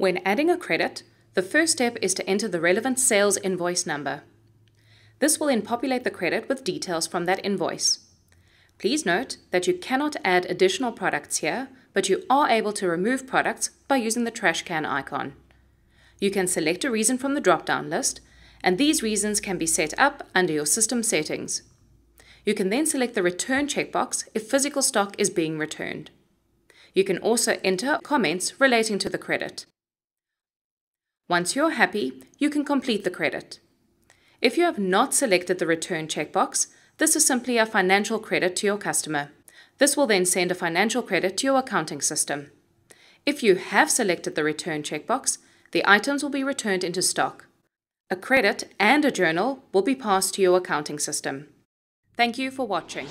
When adding a credit, the first step is to enter the relevant sales invoice number. This will then populate the credit with details from that invoice. Please note that you cannot add additional products here, but you are able to remove products by using the trash can icon. You can select a reason from the drop-down list, and these reasons can be set up under your system settings. You can then select the return checkbox if physical stock is being returned. You can also enter comments relating to the credit. Once you're happy, you can complete the credit. If you have not selected the return checkbox, this is simply a financial credit to your customer. This will then send a financial credit to your accounting system. If you have selected the return checkbox, the items will be returned into stock. A credit and a journal will be passed to your accounting system. Thank you for watching.